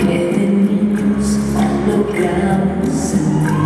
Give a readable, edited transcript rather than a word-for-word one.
Que de niños logramos sentir.